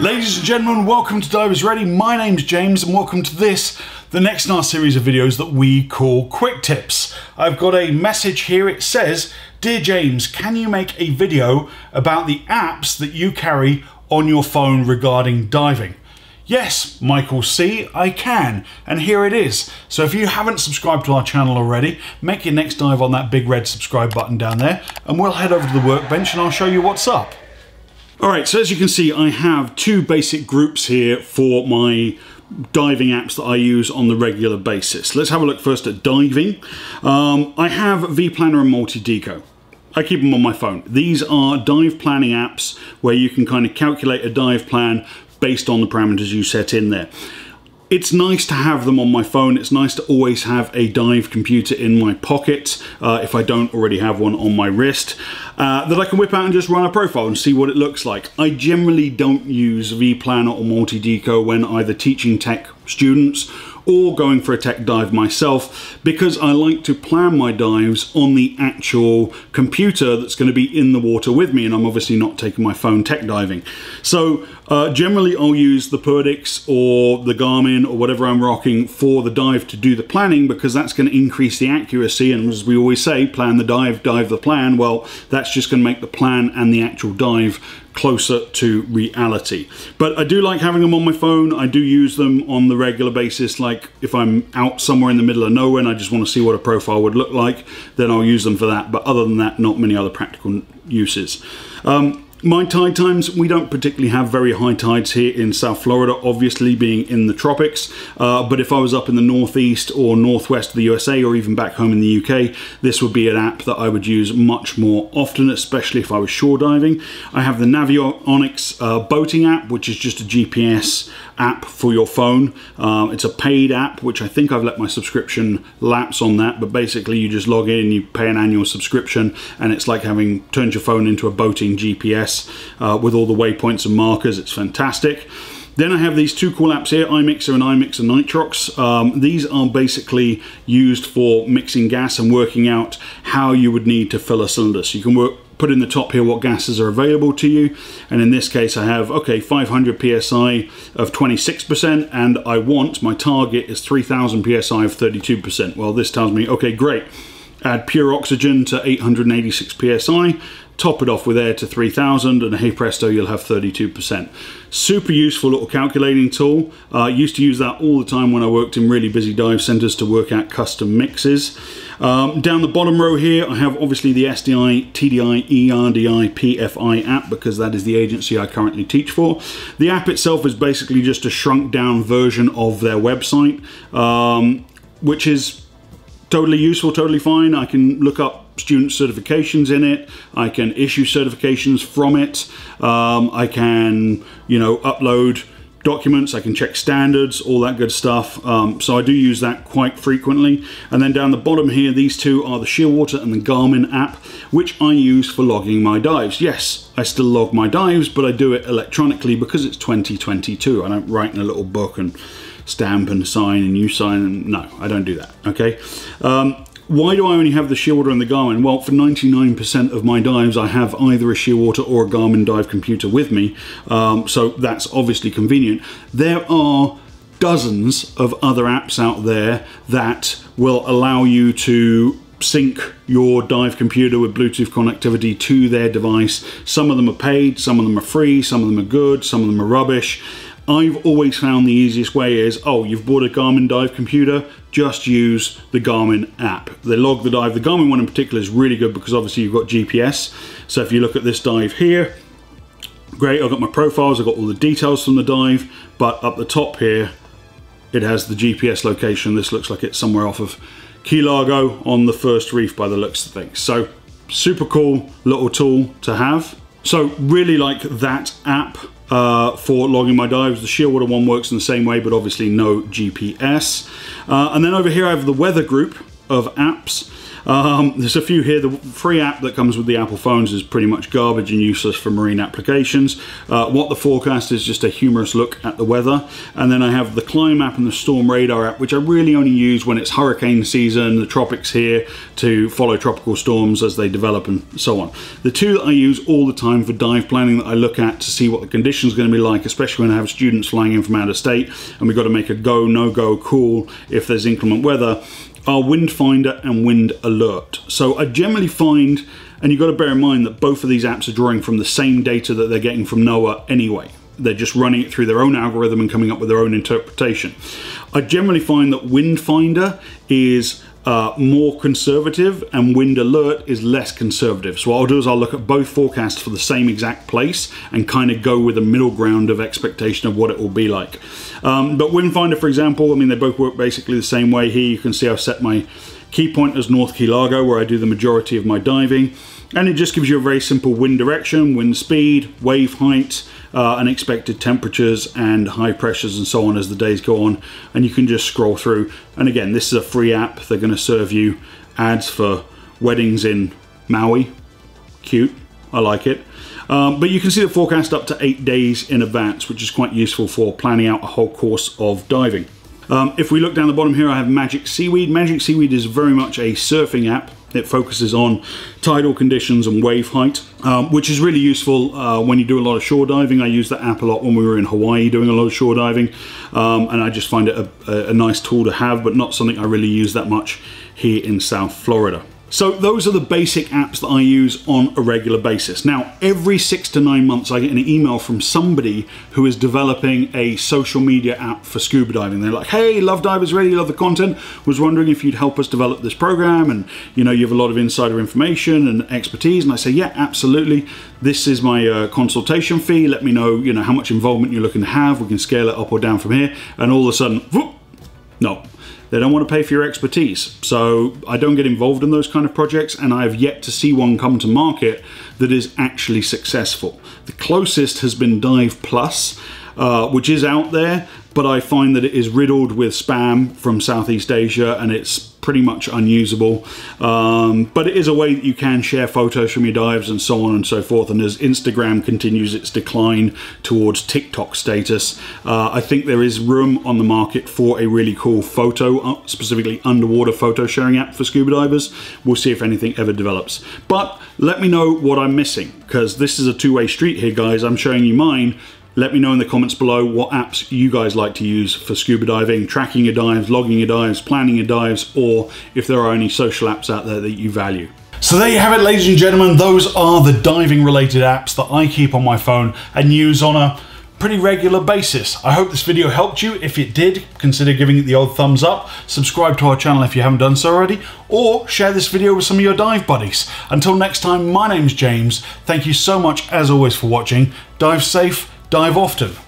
Ladies and gentlemen, welcome to Divers Ready. My name's James and welcome to this, the next in our series of videos that we call Quick Tips. I've got a message here. It says, "Dear James, can you make a video about the apps that you carry on your phone regarding diving?" Yes, Michael C, I can, and here it is. So if you haven't subscribed to our channel already, make your next dive on that big red subscribe button down there, and we'll head over to the workbench and I'll show you what's up. All right, so as you can see, I have two basic groups here for my diving apps that I use on the regular basis. Let's have a look first at diving. I have vPlanner and Multi Deco. I keep them on my phone. These are dive planning apps where you can kind of calculate a dive plan based on the parameters you set in there. It's nice to have them on my phone. It's nice to always have a dive computer in my pocket if I don't already have one on my wrist that I can whip out and just run a profile and see what it looks like. I generally don't use vPlanner or Multi Deco when either teaching tech students or going for a tech dive myself, because I like to plan my dives on the actual computer that's going to be in the water with me, and I'm obviously not taking my phone tech diving. So generally I'll use the Perdix or the Garmin or whatever I'm rocking for the dive to do the planning, because that's going to increase the accuracy, and as we always say, plan the dive, dive the plan. Well, that's just going to make the plan and the actual dive closer to reality. But I do like having them on my phone. I do use them on the regular basis. Like if I'm out somewhere in the middle of nowhere and I just want to see what a profile would look like, then I'll use them for that. But other than that, not many other practical uses. My tide times, we don't particularly have very high tides here in South Florida, obviously being in the tropics, but if I was up in the northeast or northwest of the USA or even back home in the UK, this would be an app that I would use much more often, especially if I was shore diving. I have the Navionics boating app, which is just a GPS app for your phone. It's a paid app, which I think I've let my subscription lapse on that, but basically you just log in, you pay an annual subscription, and it's like having turned your phone into a boating GPS. With all the waypoints and markers. It's fantastic. Then I have these two cool apps here, iMixer and iMixer Nitrox. These are basically used for mixing gas and working out how you would need to fill a cylinder. So you can put in the top here what gases are available to you. And in this case I have, okay, 500 PSI of 26%, and I want, my target is 3000 PSI of 32%. Well, this tells me, okay, great. Add pure oxygen to 886 PSI, top it off with air to 3000, and hey presto, you'll have 32%. Super useful little calculating tool. I used to use that all the time when I worked in really busy dive centers to work out custom mixes. Down the bottom row here, I have obviously the SDI, TDI, ERDI, PFI app, because that is the agency I currently teach for. The app itself is basically just a shrunk down version of their website, which is totally useful, totally fine. I can look up student certifications in it. I can issue certifications from it. I can, upload documents. I can check standards, all that good stuff. So I do use that quite frequently. And then down the bottom here, these two are the Shearwater and the Garmin app, which I use for logging my dives. Yes, I still log my dives, but I do it electronically because it's 2022. I don't write in a little book and stamp and sign and you sign, and no, I don't do that, okay? Why do I only have the Shearwater and the Garmin? Well, for 99% of my dives, I have either a Shearwater or a Garmin dive computer with me, so that's obviously convenient. There are dozens of other apps out there that will allow you to sync your dive computer with Bluetooth connectivity to their device. Some of them are paid, some of them are free, some of them are good, some of them are rubbish. I've always found the easiest way is, oh, you've bought a Garmin dive computer, just use the Garmin app. They log the dive. The Garmin one in particular is really good because obviously you've got GPS. So if you look at this dive here, great, I've got my profiles, I've got all the details from the dive, but up the top here, it has the GPS location. This looks like it's somewhere off of Key Largo on the first reef by the looks of things. So super cool little tool to have. So really like that app. For logging my dives. The Shearwater one works in the same way, but obviously no GPS. And then over here I have the weather group, of apps. There's a few here. The free app that comes with the Apple phones is pretty much garbage and useless for marine applications. What the Forecast is just a humorous look at the weather. And then I have the Climb app and the Storm Radar app, which I really only use when it's hurricane season, the tropics here, to follow tropical storms as they develop and so on. The two that I use all the time for dive planning that I look at to see what the conditions are going to be like, especially when I have students flying in from out of state and we've got to make a go, no-go call if there's inclement weather, are Windfinder and Wind Alert. So I generally find, and you've got to bear in mind that both of these apps are drawing from the same data that they're getting from NOAA anyway. They're just running it through their own algorithm and coming up with their own interpretation. I generally find that Windfinder is more conservative and Wind Alert is less conservative. So what I'll do is I'll look at both forecasts for the same exact place and kind of go with a middle ground of expectation of what it will be like. But Windfinder, for example, I mean, they both work basically the same way. Here you can see I've set my key point as North Key Largo, where I do the majority of my diving. And it just gives you a very simple wind direction, wind speed, wave height, and expected temperatures and high pressures and so on as the days go on. And you can just scroll through. And again, this is a free app. They're going to serve you ads for weddings in Maui. Cute. I like it. But you can see the forecast up to 8 days in advance, which is quite useful for planning out a whole course of diving. If we look down the bottom here, I have Magic Seaweed. Magic Seaweed is very much a surfing app. It focuses on tidal conditions and wave height, which is really useful when you do a lot of shore diving. I used that app a lot when we were in Hawaii doing a lot of shore diving, and I just find it a nice tool to have, but not something I really use that much here in South Florida. So those are the basic apps that I use on a regular basis. Now, every 6 to 9 months, I get an email from somebody who is developing a social media app for scuba diving. They're like, hey, love Divers Ready, love the content. Was wondering if you'd help us develop this program, and you know, you have a lot of insider information and expertise. And I say, yeah, absolutely. This is my consultation fee. Let me know, you know, how much involvement you're looking to have. We can scale it up or down from here. And all of a sudden, whoop, no. They don't want to pay for your expertise. So I don't get involved in those kind of projects, and I have yet to see one come to market that is actually successful. The closest has been Dive Plus, which is out there, but I find that it is riddled with spam from Southeast Asia and it's pretty much unusable. But it is a way that you can share photos from your dives and so on and so forth. And as Instagram continues its decline towards TikTok status, I think there is room on the market for a really cool photo, specifically underwater photo sharing app for scuba divers. We'll see if anything ever develops. But let me know what I'm missing, because this is a two-way street here, guys. I'm showing you mine. Let me know in the comments below what apps you guys like to use for scuba diving, tracking your dives, logging your dives, planning your dives, or if there are any social apps out there that you value. So there you have it, ladies and gentlemen. Those are the diving related apps that I keep on my phone and use on a pretty regular basis. I hope this video helped you. If it did, consider giving it the old thumbs up, subscribe to our channel if you haven't done so already, or share this video with some of your dive buddies. Until next time, my name's James. Thank you so much, as always, for watching. Dive safe. Dive often.